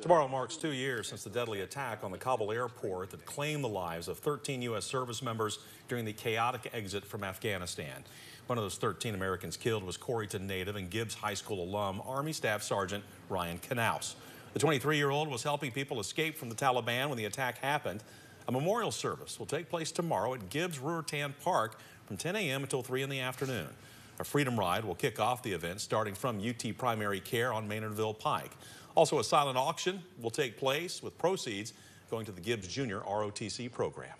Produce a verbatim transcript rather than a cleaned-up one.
Tomorrow marks two years since the deadly attack on the Kabul airport that claimed the lives of thirteen U S service members during the chaotic exit from Afghanistan. One of those thirteen Americans killed was Corryton native and Gibbs High School alum, Army Staff Sergeant Ryan Knauss. The twenty-three-year-old was helping people escape from the Taliban when the attack happened. A memorial service will take place tomorrow at Gibbs Ruritan Park from ten A M until three in the afternoon. A freedom ride will kick off the event starting from U T Primary Care on Maynardville Pike. Also, a silent auction will take place with proceeds going to the Gibbs Junior R O T C program.